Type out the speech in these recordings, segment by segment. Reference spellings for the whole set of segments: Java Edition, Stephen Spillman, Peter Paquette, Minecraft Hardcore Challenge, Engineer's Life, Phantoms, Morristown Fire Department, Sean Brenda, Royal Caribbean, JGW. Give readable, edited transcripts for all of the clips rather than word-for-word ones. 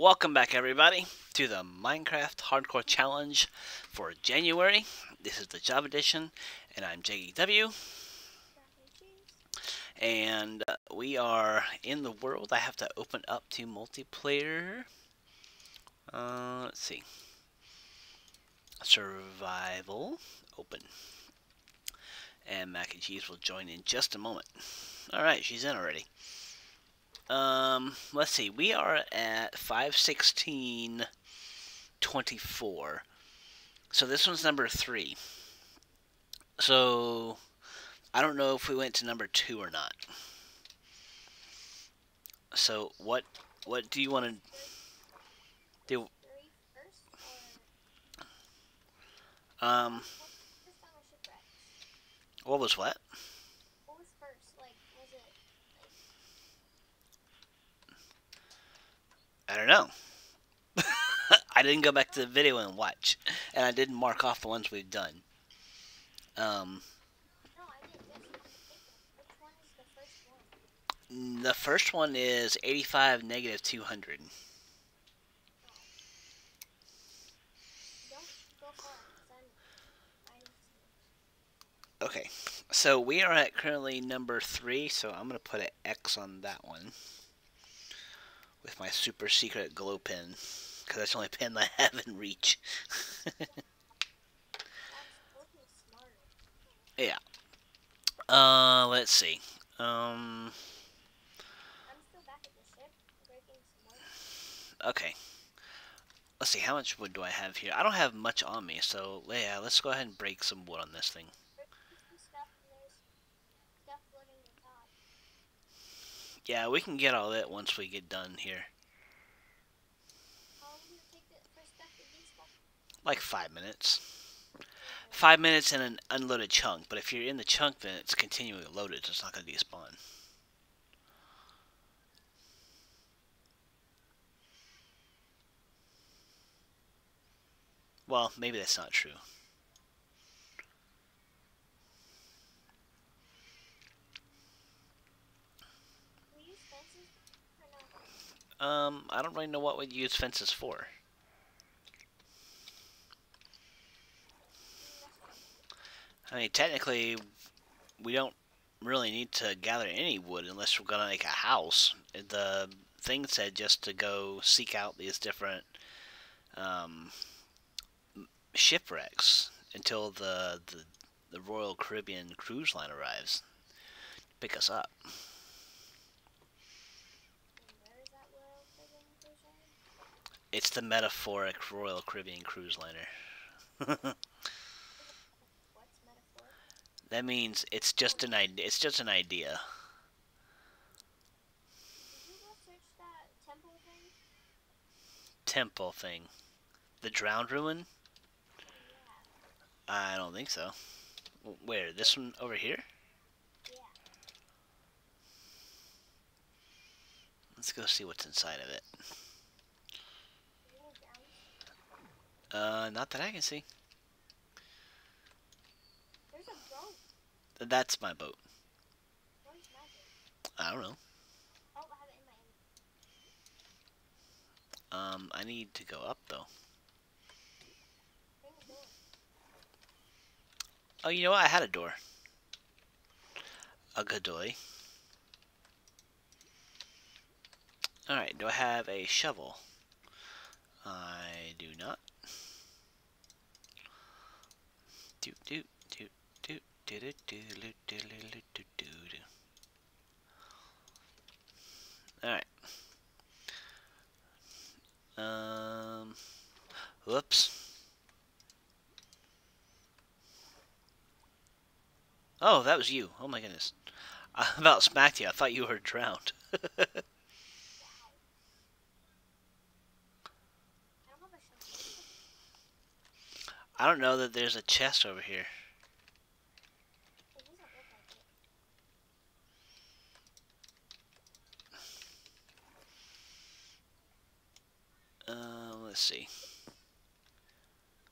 Welcome back everybody to the Minecraft Hardcore Challenge for January. This is the Java Edition and I'm JGW. And we are in the world. I have to open up to multiplayer. Let's see. Survival. Open. And Mac and Cheese will join in just a moment. Alright, she's in already. Let's see, we are at 5/16/24. So this one's number 3. So I don't know if we went to number 2 or not. So what do you want to do? What was what? I don't know. I didn't go back to the video and watch. And I didn't mark off the ones we've done. No, I didn't. Which one is the first one? The first one is 85 -200. Oh. Don't go far, 'cause I'm... Okay. So we are at currently number 3. So I'm going to put an X on that one. With my super secret glow pin, because that's the only pin I have in reach. Yeah. Let's see. I'm still back at the ship, breaking some more. Okay. Let's see, how much wood do I have here? I don't have much on me, so yeah, let's go ahead and break some wood on this thing. Yeah, we can get all that once we get done here. How long did it take the first step to do stuff? Like 5 minutes. 5 minutes in an unloaded chunk, but if you're in the chunk, then it's continually loaded, so it's not going to despawn. Well, maybe that's not true. I don't really know what we'd use fences for. I mean, technically, we don't really need to gather any wood unless we're going to make a house. The thing said just to go seek out these different shipwrecks until the Royal Caribbean cruise line arrives to pick us up. It's the metaphoric Royal Caribbean cruise liner. What's metaphoric? That means it's just an idea. It's just an idea. Did you go search that temple thing? Temple thing, the drowned ruin. Yeah. I don't think so. Where? This one over here? Yeah. Let's go see what's inside of it. Not that I can see. There's a boat. That's my boat. What is my boat? I don't know. Oh, I have it in my inventory. I need to go up though. Bring the door. Oh, you know what? I had a door. A gadoy. Alright, do I have a shovel? I do not. Do do do do do do do do do do do. All right. Whoops. Oh, that was you. Oh my goodness. I about smacked you. I thought you were drowned. I don't know that there's a chest over here. It doesn't look like it. Let's see.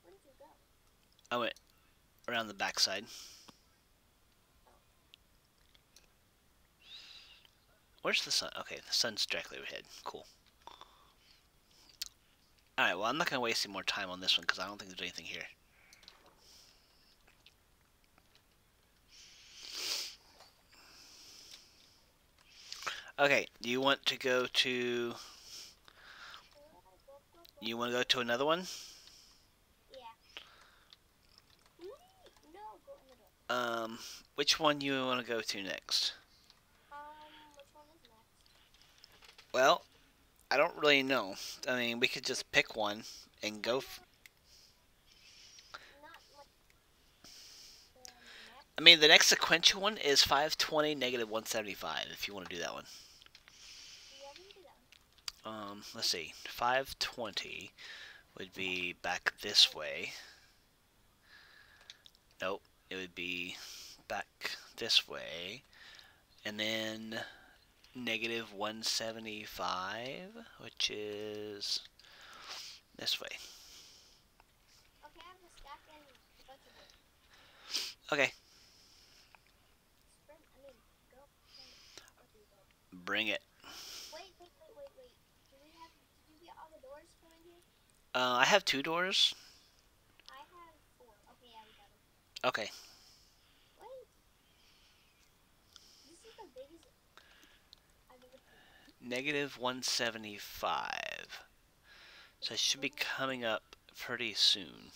Where did you go? I went around the backside. Where's the sun? Okay, the sun's directly overhead. Cool. Alright, well, I'm not going to waste any more time on this one because I don't think there's anything here. Okay, you want to go to another one? Yeah. No, go in the door. Which one you want to go to next? Which one is next? Well, I don't really know. I mean, we could just pick one and go. I mean, the next sequential one is 520 negative 175. If you want to do that one. Let's see. 520 would be back this way. Nope. It would be back this way. And then negative 175, which is this way. Okay, I have a stack and a bunch of wood. Okay. Bring it. Wait. Do we get all the doors from in here? I have 2 doors. I have 4. Okay, yeah, we got them. Okay. Wait. This is the biggest I've ever seen. Negative 175. So it should be coming up pretty soon.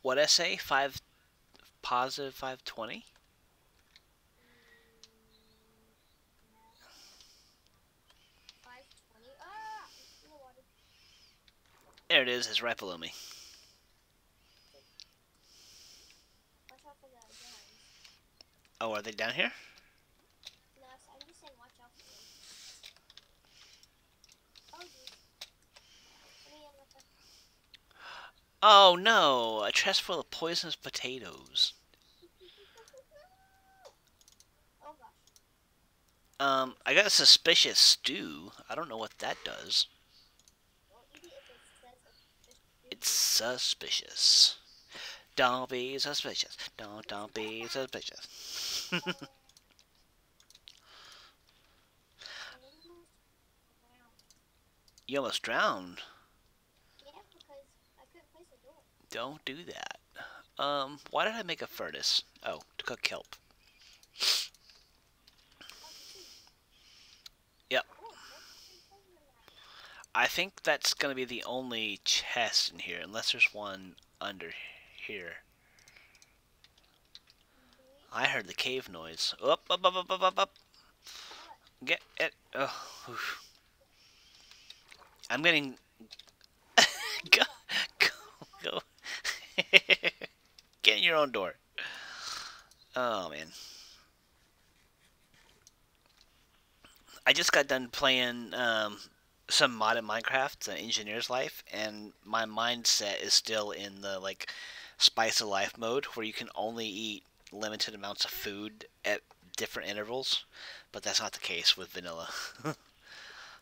What I say? Positive 520? There it is. It's right below me. Watch out for the guns. Oh, are they down here? No, I'm just saying watch out for them. Oh, geez. Oh no! A chest full of poisonous potatoes. Oh gosh. I got a suspicious stew. I don't know what that does. Suspicious. Don't be suspicious. Don't be suspicious. You almost drowned. Yeah, because I couldn't place a door. Don't do that. Why did I make a furnace? Oh, to cook kelp. Yep. I think that's going to be the only chest in here, unless there's one under here. I heard the cave noise. Up. Get it. Oh. Oof. I'm getting... Go. Get in your own door. Oh, man. I just got done playing... some mod in Minecraft, Engineer's Life, and my mindset is still in the, like, Spice of Life mode, where you can only eat limited amounts of food at different intervals, but that's not the case with vanilla.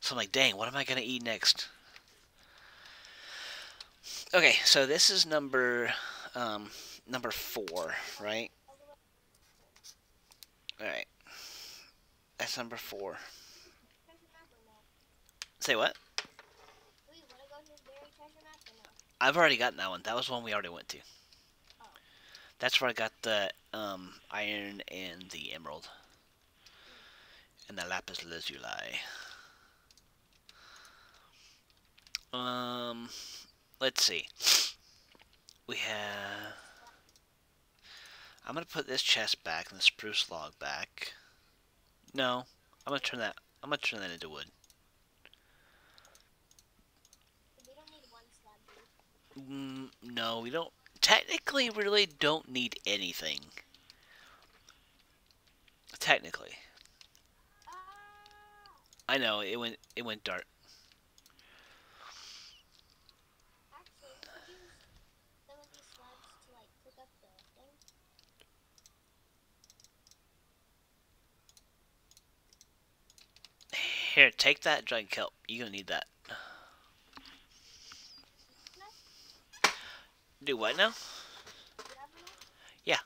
So I'm like, dang, what am I going to eat next? Okay, so this is number 4, right? Alright. That's number 4. Say what? I've already gotten that one. That was one we already went to. Oh. That's where I got the iron and the emerald. And the lapis lazuli. Let's see. We have... I'm going to put this chest back and the spruce log back. No. I'm going to turn that into wood. No, we don't. Technically, really don't need anything. Technically. I know it went dark. Actually, could you use some of these slabs to like cook up the thing? Here, take that giant kelp. You're gonna need that. Do what now? Yeah.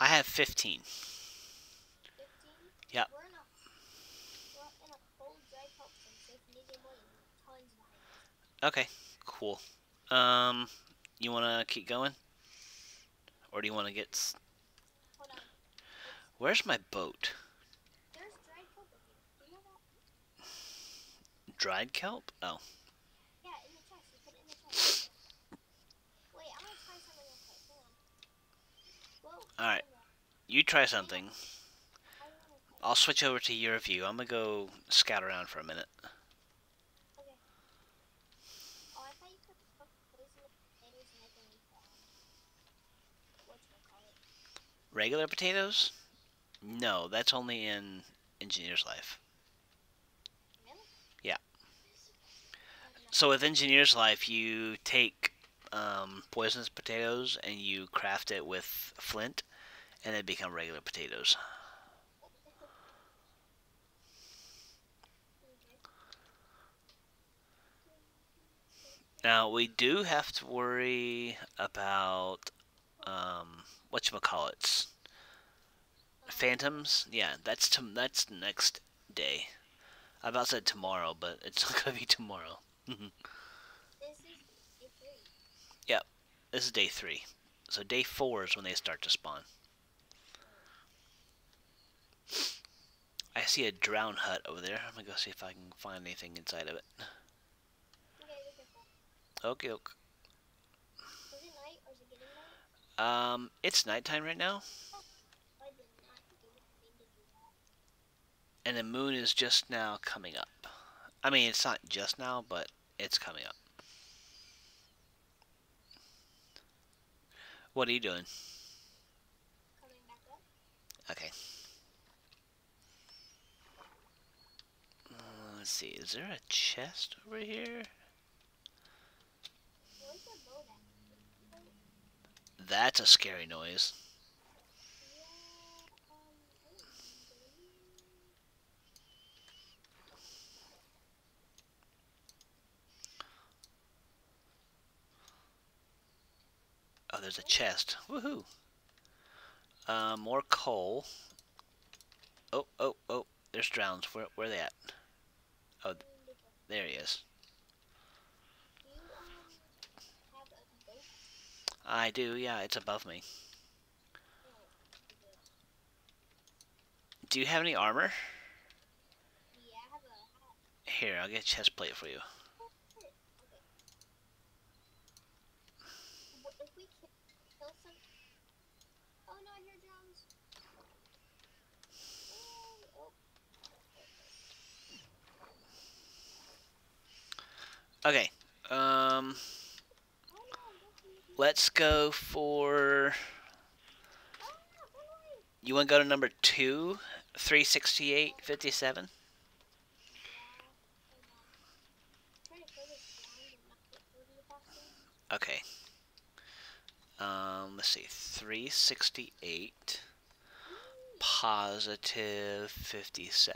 I have 15. 15? Yep. We're in a cold, dry culture, so if you need more, you need tons of iron. Okay, cool. You want to keep going? Or do you want to get... Hold on. Where's my boat? There's dried kelp in here. Do you know that? Dried kelp? Oh. Yeah, in the chest. You put it in the chest. Wait, I'm going to try something else. Hold on. Whoa. Alright. You try something. I'll switch over to your view. I'm going to go scout around for a minute. Regular potatoes? No, that's only in Engineer's Life. Really? Yeah. So with Engineer's Life, you take poisonous potatoes and you craft it with flint, and they become regular potatoes. Now, we do have to worry about... whatchamacallits. Phantoms? Yeah, that's next day. I about said tomorrow, but it's not gonna be tomorrow. This is day 3. Yep, this is day 3. So day 4 is when they start to spawn. I see a drown hut over there. I'm gonna go see if I can find anything inside of it. Okay, okay. It's nighttime right now, and the moon is just now coming up. I mean, it's not just now, but it's coming up. What are you doing? Coming back up. Okay. Let's see, is there a chest over here? That's a scary noise. Oh, there's a chest. Woohoo! More coal. Oh, oh, oh! There's drowns. Where are they at? Oh, there he is. I do, yeah, it's above me. Do you have any armor? Yeah, I have a hat. Here, I'll get a chest plate for you. If we kill some... Oh no, I hear drums. Okay, let's go for... You want to go to number 2? 368.57? Okay. Let's see. 368. Positive 57.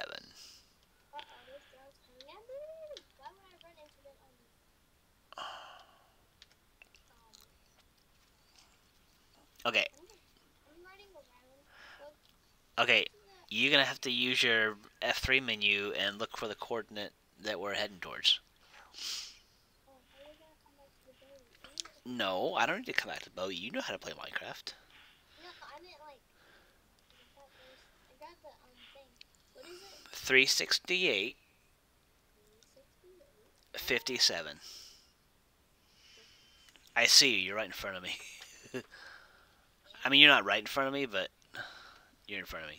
Okay. Okay, you're gonna have to use your F3 menu and look for the coordinate that we're heading towards. No, I don't need to come back to the boat. You know how to play Minecraft. No, I meant like. I got the thing. What is it? 368. 57. I see you. You're right in front of me. I mean, you're not right in front of me, but you're in front of me.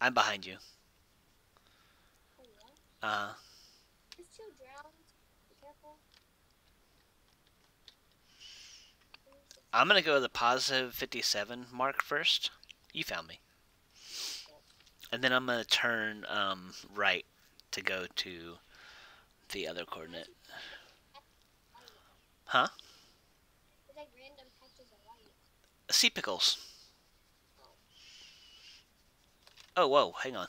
I'm behind you. It's too drowned. Be careful. I'm going to go to the positive 57 mark first. You found me. And then I'm going to turn right to go to the other coordinate. Huh? Sea pickles. Oh, whoa, hang on.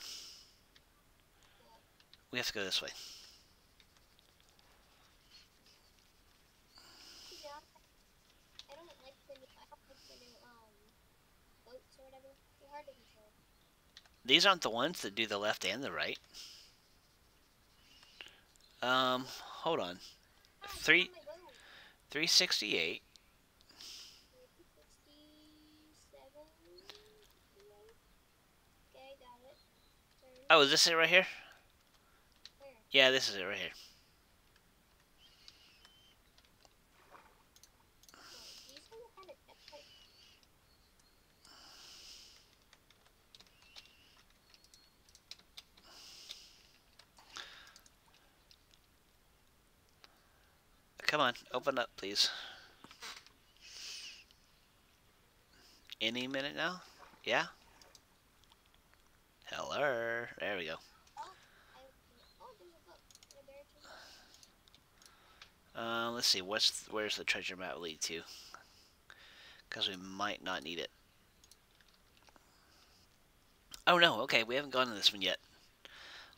We have to go this way. These aren't the ones that do the left and the right. Hold on. 368. 367. Okay, got it. Oh, is this it right here? Where? Yeah, this is it right here. Come on, open up, please. Any minute now? Yeah? Hello. There we go. Let's see, where's the treasure map lead to? Because we might not need it. Oh no, okay, we haven't gone to this one yet.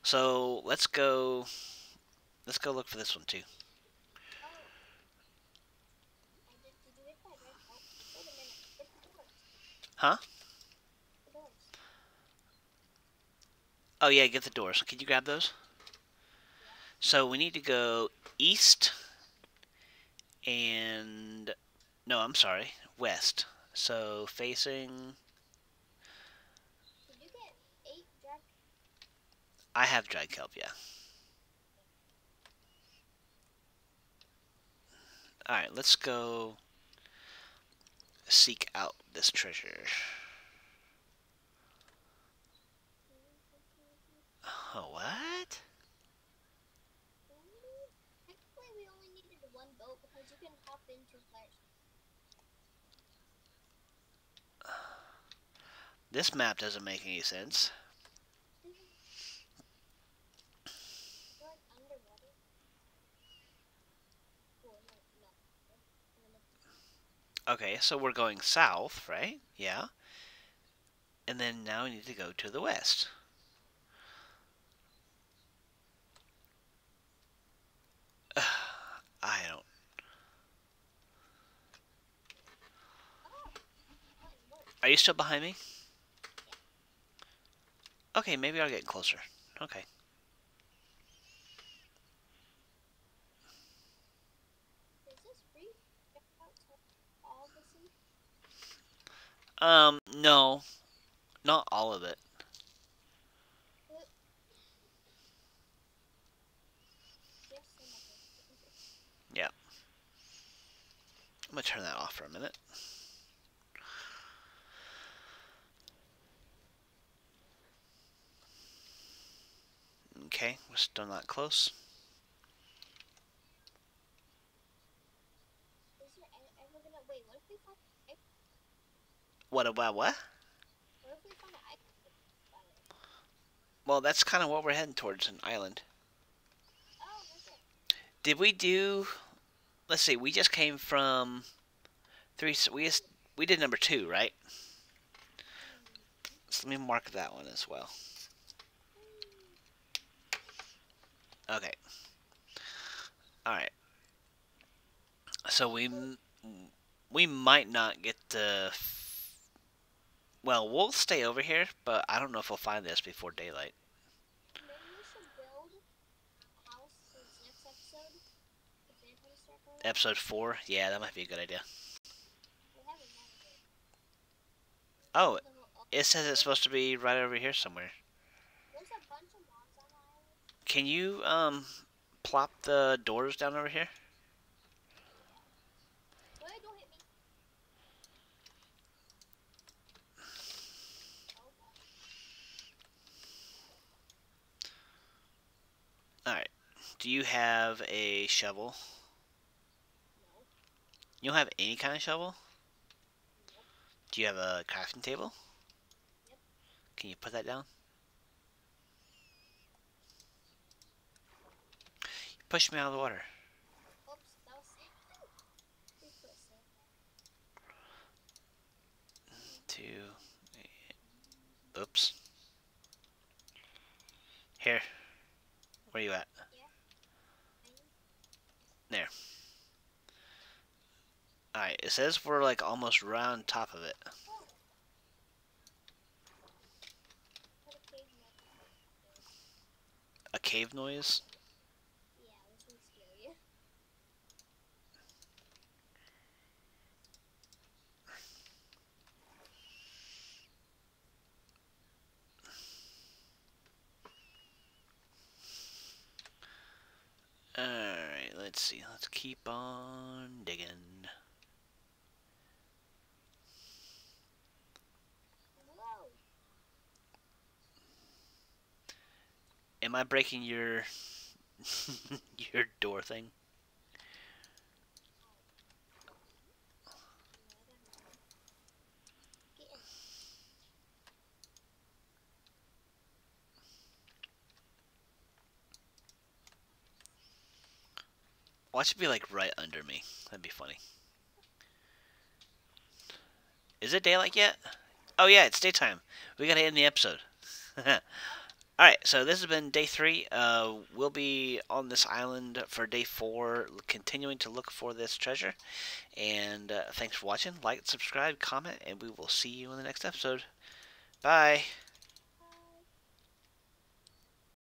So, let's go look for this one too. Huh? The doors. Oh yeah, get the doors. Can you grab those? Yeah. So we need to go east and... No, I'm sorry. West. So facing... Did you get 8 dried? I have dried kelp, yeah. Alright, let's go... seek out this treasure. Oh, what? Actually, we only needed 1 boat because you can hop into it. This map doesn't make any sense. Okay, so we're going south, right? Yeah. And then now we need to go to the west. I don't... Are you still behind me? Okay, maybe I'll get closer. Okay. No. Not all of it. Yeah. I'm gonna turn that off for a minute. Okay, we're still not close. What about what? Well, that's kind of what we're heading towards, an island. Oh, okay. Did we do... Let's see, we just came from... We did number 2, right? So let me mark that one as well. Okay. Alright. So we might not get the... Well, we'll stay over here, but I don't know if we'll find this before daylight. Maybe we should build a house for the next episode. Episode 4? Yeah, that might be a good idea. Oh, it says it's supposed to be right over here somewhere. There's a bunch of mobs on the island. Can you plop the doors down over here? Alright, do you have a shovel? No. You don't have any kind of shovel? Nope. Do you have a crafting table? Yep. Can you put that down? You pushed me out of the water. Oops, that was sand. 2, 8. Oops. Here. Where you at? There. Alright, it says we're like almost right on top of it. cave noise? Yeah, it was scary. Alright, let's see. Let's keep on digging. Am I breaking your your door thing? Watch it be like right under me. That'd be funny. Is it daylight yet? Oh yeah, it's daytime. We gotta end the episode. Alright, so this has been day 3. We'll be on this island for day 4, continuing to look for this treasure. And thanks for watching. Like, subscribe, comment, and we will see you in the next episode. Bye!